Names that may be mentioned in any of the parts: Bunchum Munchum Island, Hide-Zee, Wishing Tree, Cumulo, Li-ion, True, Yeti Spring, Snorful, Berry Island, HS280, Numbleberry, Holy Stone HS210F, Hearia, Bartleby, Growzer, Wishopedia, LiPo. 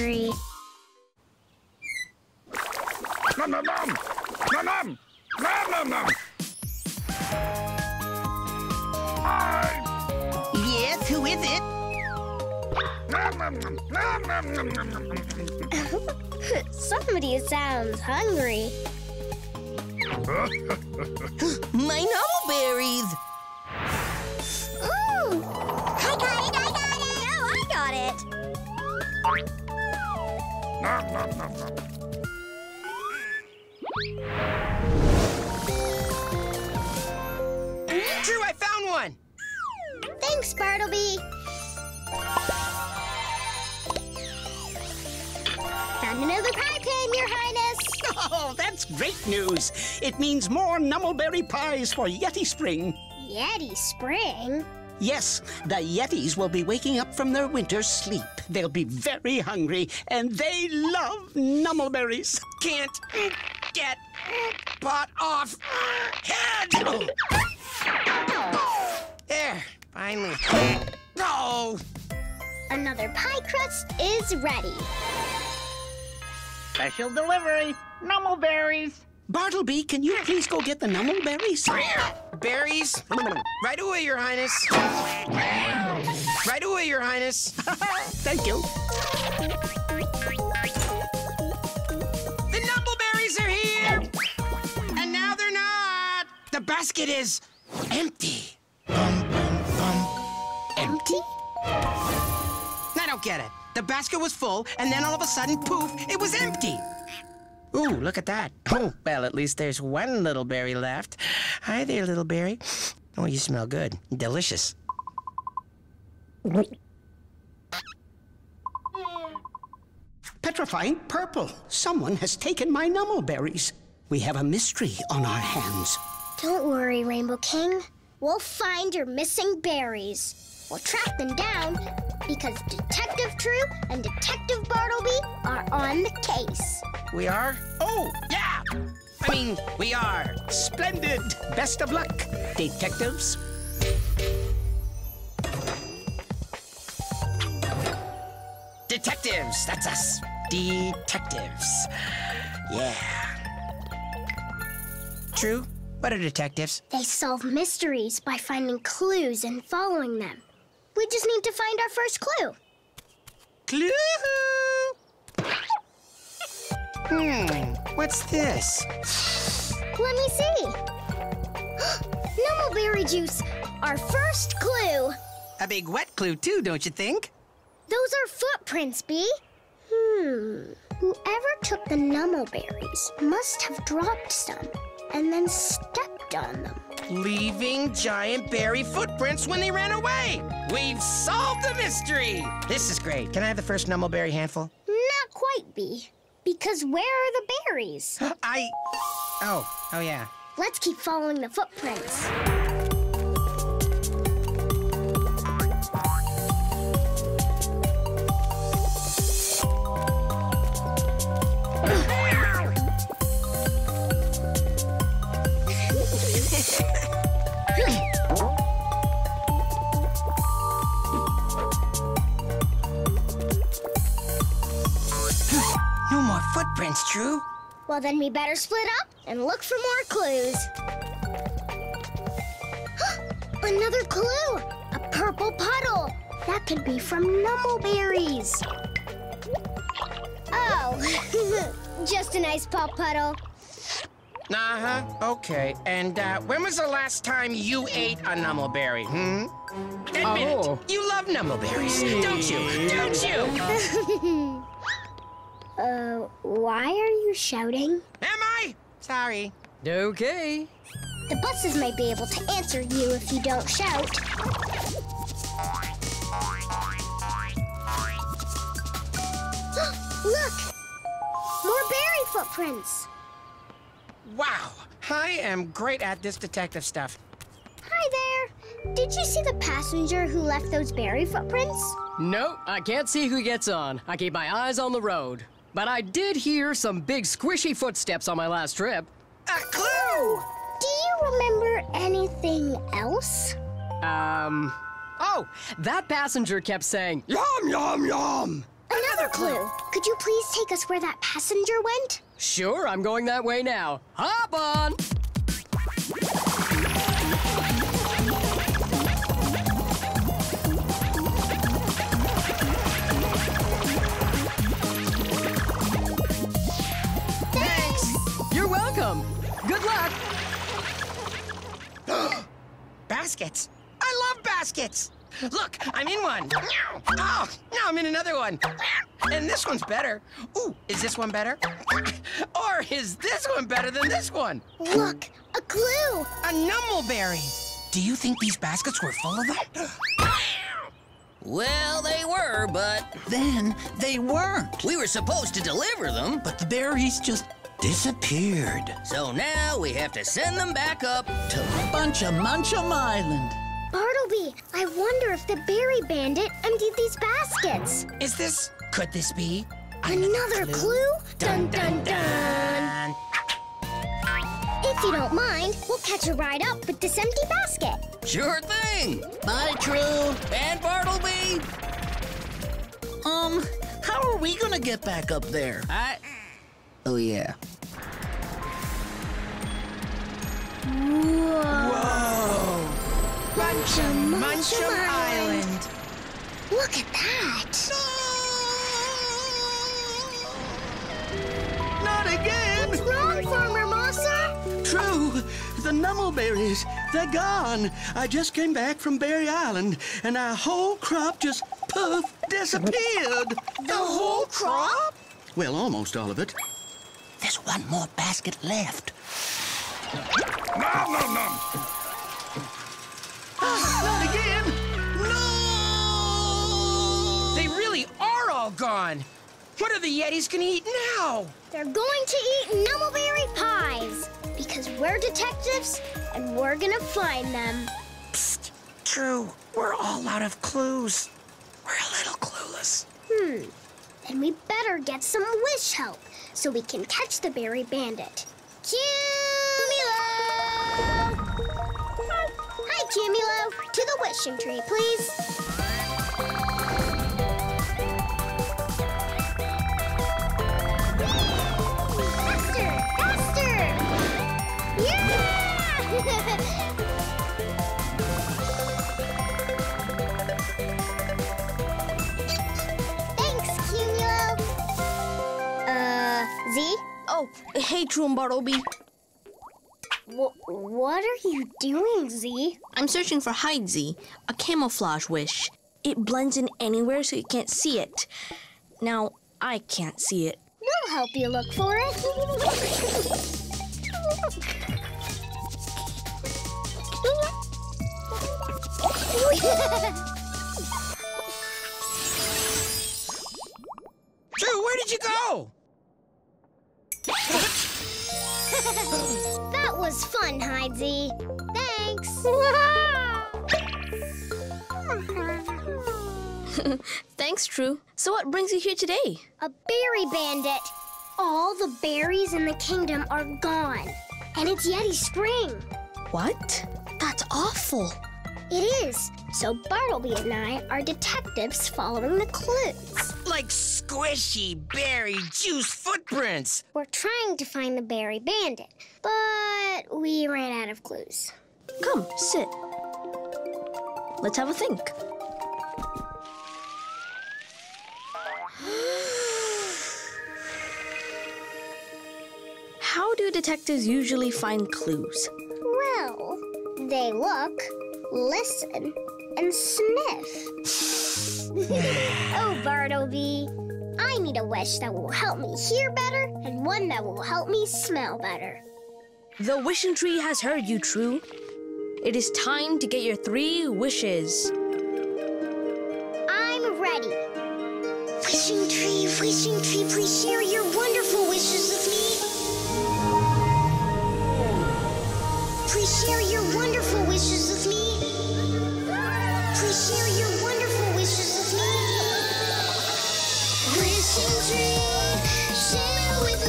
tree. Nom nom nom! Nom nom! Nom nom nom! Yes, who is it? Nom nom nom! Nom nom nom nom nom nom! Somebody sounds hungry. My novel berries! Ooh! I got it! I got it! Oh, I got it! Nom nom nom nom! True, I found one! Thanks, Bartleby! Found another pie tin, Your Highness! Oh, that's great news! It means more numbleberry pies for Yeti Spring. Yeti Spring? Yes, the Yetis will be waking up from their winter sleep. They'll be very hungry, and they love numbleberries. Can't get pot off head! There, finally. Oh! Another pie crust is ready. Special delivery, numbleberries. Bartleby, can you please go get the numbleberries? Berries? Right away, Your Highness. Right away, Your Highness. Thank you. The numbleberries are here! And now they're not! The basket is empty. Thump, thump, thump. Empty? I don't get it. The basket was full, and then all of a sudden, poof, it was empty. Ooh, look at that. Oh, well, at least there's one little berry left. Hi there, little berry. Oh, you smell good. Delicious. Petrifying purple. Someone has taken my numbleberries. We have a mystery on our hands. Don't worry, Rainbow King. We'll find your missing berries. We'll track them down because Detective True and Detective Bartleby are on the case. We are? Oh, yeah! I mean, we are. Splendid! Best of luck, detectives. Detectives, that's us. Detectives. Yeah. True? What are detectives? They solve mysteries by finding clues and following them. We just need to find our first clue. Clue! What's this? Let me see. Numbleberry juice, our first clue. A big wet clue too, don't you think? Those are footprints, Bee. Whoever took the numbleberries must have dropped some and then stepped on them, leaving giant berry footprints when they ran away. We've solved the mystery. This is great. Can I have the first numbleberry handful? Not quite, Bee, because where are the berries? Oh, yeah. Let's keep following the footprints. Footprints, True? Well, then we better split up and look for more clues. Another clue! A purple puddle! That could be from numbleberries. Oh, just a nice pop puddle. Okay. And when was the last time you ate a numbleberry, Admit it, you love numbleberries, don't you? Don't you? Why are you shouting? Am I? Sorry. Okay. The buses might be able to answer you if you don't shout. Look! More berry footprints! Wow! I am great at this detective stuff. Hi there! Did you see the passenger who left those berry footprints? Nope, I can't see who gets on. I keep my eyes on the road. But I did hear some big squishy footsteps on my last trip. A clue! Do you remember anything else? Oh, that passenger kept saying, yum, yum, yum! Another clue. Could you please take us where that passenger went? Sure, I'm going that way now. Hop on! Thanks! You're welcome. Good luck. Baskets. I love baskets. Look, I'm in one. Oh, now I'm in another one. And this one's better. Ooh, is this one better? Or is this one better than this one? Look, a clue. A numbleberry. Do you think these baskets were full of them? Well, they were, but then they weren't. We were supposed to deliver them, but the berries just disappeared. So now we have to send them back up to Bunchum Munchum Island. Bartleby, I wonder if the berry bandit emptied these baskets. Could this be another clue? Dun, dun, dun. If you don't mind, we'll catch a ride up with this empty basket. Sure thing. Bye, True. And Bartleby. How are we gonna get back up there? Oh, yeah. Whoa. Whoa. Bunchum Munchum Island. Look at that. No! Not again. What's wrong, Farmer Massa? True. The numbleberries, they're gone. I just came back from Berry Island, and our whole crop just, poof, disappeared. The whole crop? Well, almost all of it. There's one more basket left. Nom, nom, nom. Not again! No! They really are all gone. What are the Yetis gonna eat now? They're going to eat numbleberry pies because we're detectives and we're gonna find them. Psst, True. We're all out of clues. We're a little clueless. Then we better get some wish help so we can catch the berry bandit. Hi, Cumulo. To the wishing tree, please. Faster! Faster! Yeah! Thanks, Cumulo. Z? Oh, hey, True and Bartleby. What are you doing, Z? I'm searching for Hide-Zee, a camouflage wish. It blends in anywhere so you can't see it. Now, I can't see it. We'll help you look for it. True, where did you go? That was fun, Hide-Zee. Thanks. Thanks, True. So what brings you here today? A berry bandit. All the berries in the kingdom are gone. And it's Yeti Spring. What? That's awful. It is. So Bartleby and I are detectives following the clues. Like squishy berry juice footprints. We're trying to find the berry bandit, but we ran out of clues. Come, sit. Let's have a think. How do detectives usually find clues? Well, they look, listen, and sniff. Oh, Bartleby, I need a wish that will help me hear better and one that will help me smell better. The wishing tree has heard you, True. It is time to get your 3 wishes. I'm ready. Wishing tree, please share your wonderful wishes with me. Please share your wonderful wishes with me. Please share your wonderful wishes with me. Wishing tree, share with me.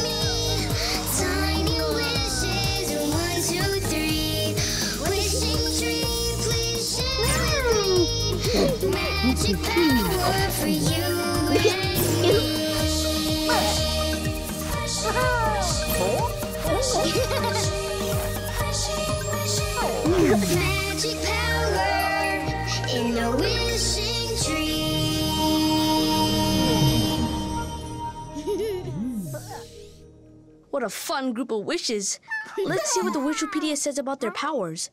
Magic power for you and me. Magic power in the wishing tree. What a fun group of wishes. Let's see what the Wishopedia says about their powers.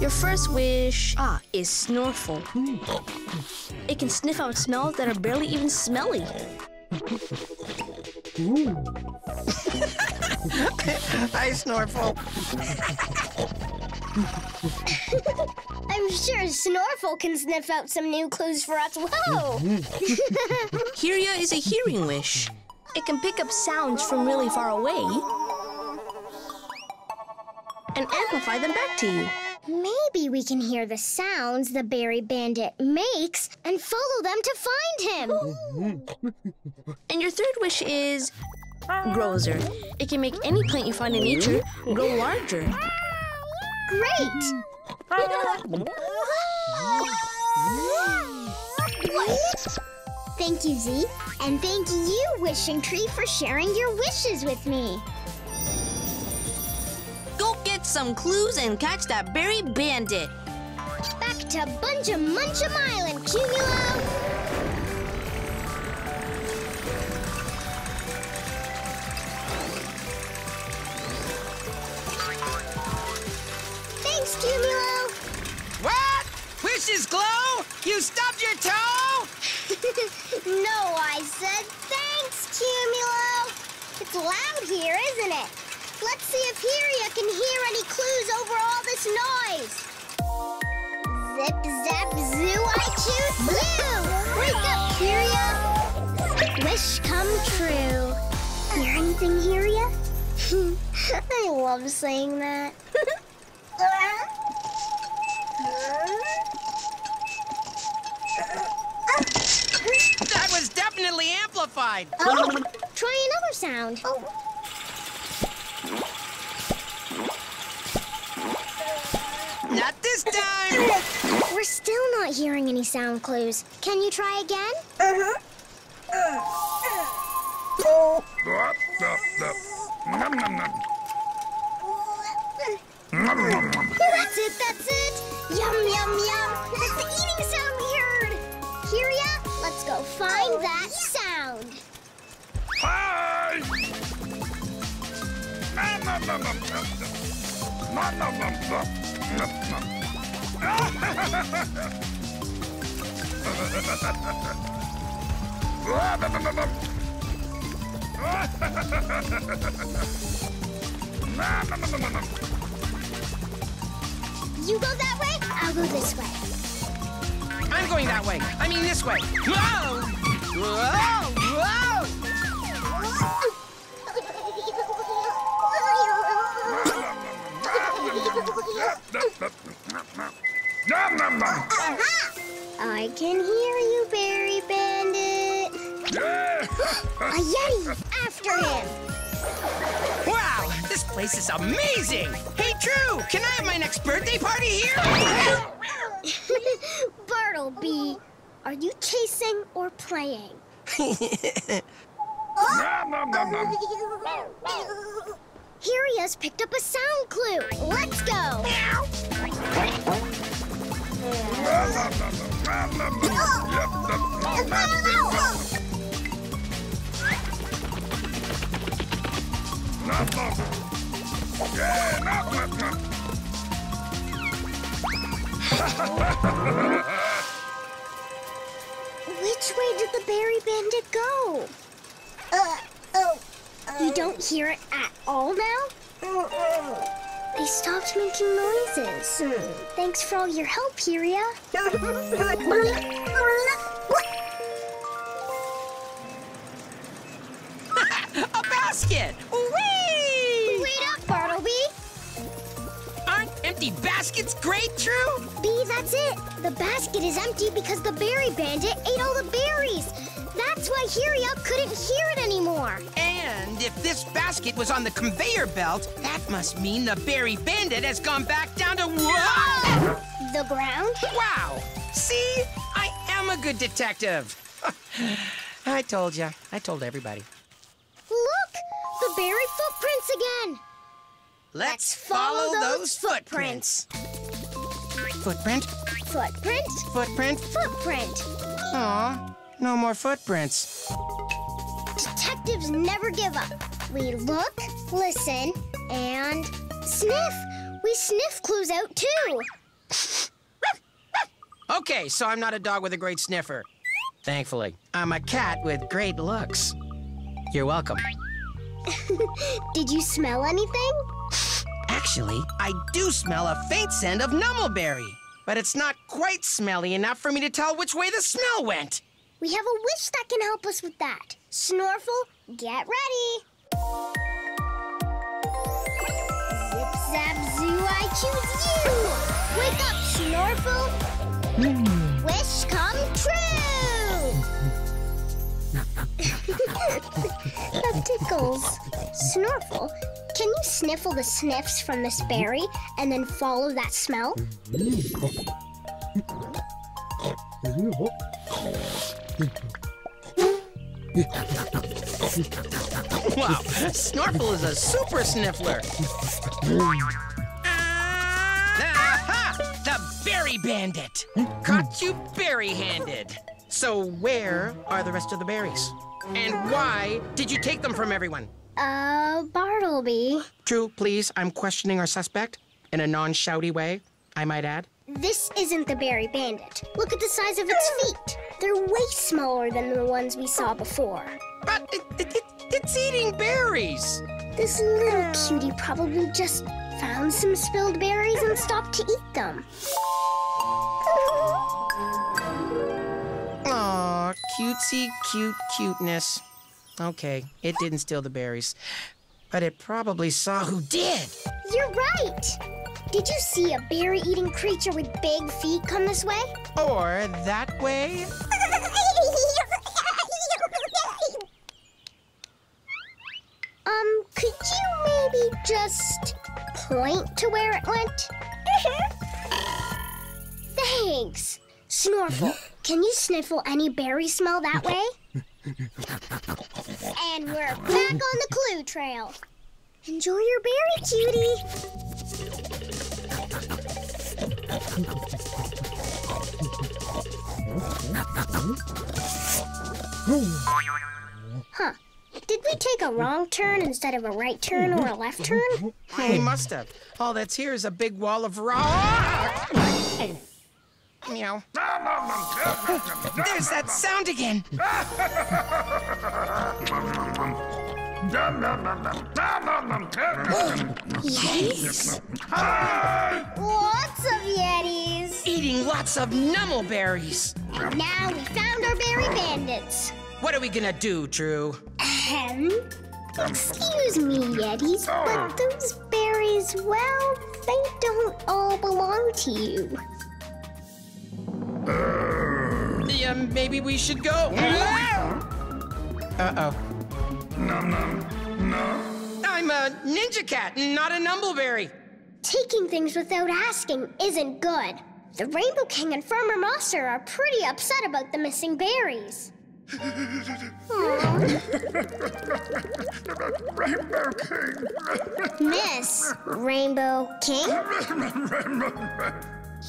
Your first wish is Snorful. It can sniff out smells that are barely even smelly. Hi, Snorful. I'm sure Snorful can sniff out some new clues for us. Whoa! Hearia is a hearing wish. It can pick up sounds from really far away and amplify them back to you. Maybe we can hear the sounds the Berry Bandit makes and follow them to find him. And your third wish is Growzer. It can make any plant you find in nature grow larger. Great! Thank you, Z, and thank you, Wishing Tree, for sharing your wishes with me. Some clues and catch that Berry Bandit. Back to Bunchum Munchum Island, Cumulo. Thanks, Cumulo. What? Wishes glow? You stubbed your toe? No, I said thanks, Cumulo. It's loud here, isn't it? Let's see if Hearia can hear any clues over all this noise. Zip, zap, zoo, I choose blue. Wake up, Hearia. Wish come true. Hear anything, Hearia? I love saying that. That was definitely amplified. Oh, try another sound. Oh. Not this time! We're still not hearing any sound clues. Can you try again? That's it, that's it! Yum, yum, yum! That's the eating sound we heard! Hearia, let's go find that sound! Hi! You go that way, I'll go this way. I'm going that way. I mean this way. Whoa! Whoa! Whoa! I can hear you, Berry Bandit. A Yeti! After him! Wow! This place is amazing! Hey, True! Can I have my next birthday party here? Bartleby, are you chasing or playing? Hearia's picked up a sound clue. Let's go. Which way did the Berry Bandit go? You don't hear it at all now? They stopped making noises. Thanks for all your help, Hearia. A basket! Whee! Wait up, Bartleby! Aren't empty baskets great, True? Bee, that's it. The basket is empty because the Berry Bandit ate all the berries. That's why Hearia couldn't hear it anymore. And And if this basket was on the conveyor belt, that must mean the Berry Bandit has gone back down to... Whoa! The ground? Wow! See? I am a good detective. I told ya. I told everybody. Look! The berry footprints again! Let's follow those footprints. Footprint? Footprint? Footprint? Footprint. Aw, no more footprints. Detectives never give up. We look, listen, and sniff. We sniff clues out, too. Okay, so I'm not a dog with a great sniffer. Thankfully. I'm a cat with great looks. You're welcome. Did you smell anything? Actually, I do smell a faint scent of numbleberry. But it's not quite smelly enough for me to tell which way the smell went. We have a wish that can help us with that. Snorful, get ready. Zip, zap, zoo, I choose you. Wake up, Snorful. Wish come true. That tickles. Snorful, can you sniffle the sniffs from this berry and then follow that smell? Wow, Snorful is a super sniffler. Aha! The Berry Bandit. Caught you berry-handed. So where are the rest of the berries? And why did you take them from everyone? Bartleby. True, please. I'm questioning our suspect in a non-shouty way, I might add. This isn't the Berry Bandit. Look at the size of its feet. They're way smaller than the ones we saw before. But it's eating berries. This little cutie probably just found some spilled berries and stopped to eat them. Aw, cutesy cute cuteness. Okay, it didn't steal the berries, but it probably saw who did. You're right. Did you see a berry-eating creature with big feet come this way? Or that way? Could you maybe just point to where it went? Thanks. Snorful, can you sniffle any berry smell that way? And we're back on the clue trail. Enjoy your berry, cutie. Huh. Did we take a wrong turn instead of a right turn or a left turn? We must have. All that's here is a big wall of rock. Meow. There's that sound again. Yetis? Lots of yetis. Eating lots of numbleberries. And now we found our berry bandits. What are we gonna do, True? Excuse me, yetis, but those berries, well, they don't all belong to you. Yeah, maybe we should go. Uh-oh. Nom, nom, nom. I'm a ninja cat, not a numbleberry. Taking things without asking isn't good. The Rainbow King and Farmer Monster are pretty upset about the missing berries. Rainbow King. Miss Rainbow King?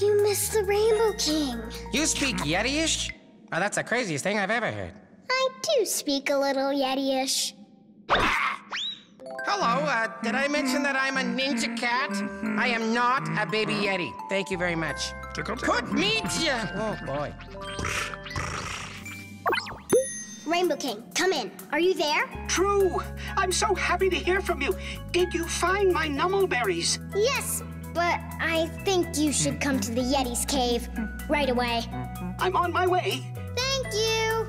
You miss the Rainbow King. You speak Yeti-ish? Oh, that's the craziest thing I've ever heard. I do speak a little Yeti-ish. Hello, did I mention that I'm a ninja cat? I am not a baby Yeti. Thank you very much. Put me to... Oh, boy. Rainbow King, come in. Are you there? True. I'm so happy to hear from you. Did you find my numbleberries? Yes, but I think you should come to the Yeti's cave right away. I'm on my way. Thank you.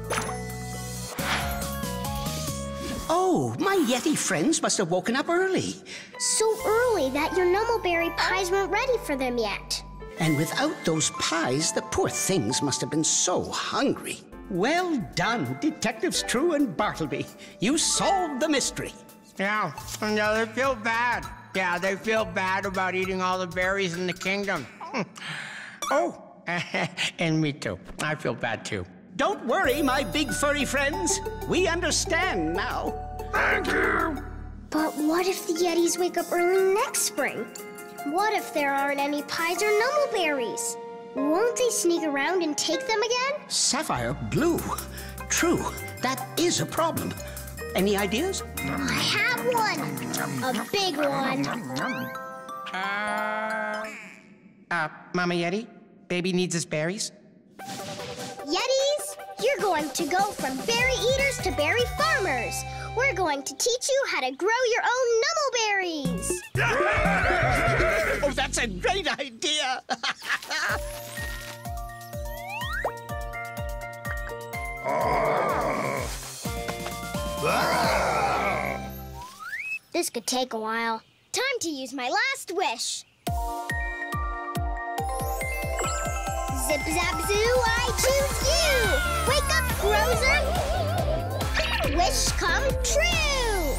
Oh, my Yeti friends must have woken up early. So early that your numbleberry pies weren't ready for them yet. And without those pies, the poor things must have been so hungry. Well done, Detectives True and Bartleby. You solved the mystery. Yeah, and they feel bad. Yeah, they feel bad about eating all the berries in the kingdom. Oh, and me too. I feel bad too. Don't worry, my big furry friends. We understand now. Thank you. But what if the Yetis wake up early next spring? What if there aren't any pies or numbleberries? Won't they sneak around and take them again? Sapphire Blue. True, that is a problem. Any ideas? I have one. A big one. Mama Yeti, baby needs his berries. Yetis, you're going to go from berry eaters to berry farmers. We're going to teach you how to grow your own numbleberries. Oh, that's a great idea. This could take a while. Time to use my last wish. Zip, zap, zoo, I choose you! Wake up, Growzer! Wish come true!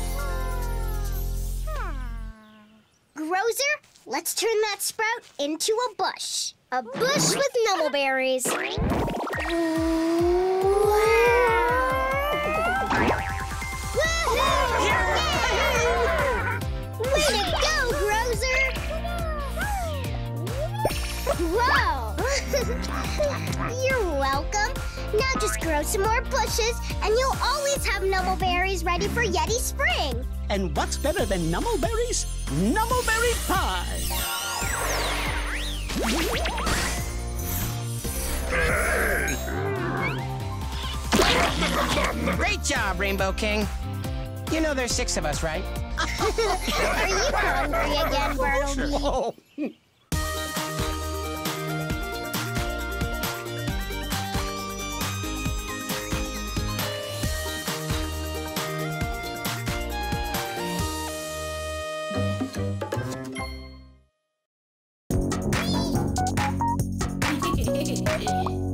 Growzer, let's turn that sprout into a bush. A bush with numbleberries. Wow! Woohoo! Yeah! Way to go, Growzer! Whoa! You're welcome. Now just grow some more bushes, and you'll always have numbleberries ready for Yeti Spring. And what's better than numbleberries? Numbleberry pie! Great job, Rainbow King. You know there's 6 of us, right? Are you hungry again, Bartleby? Sure.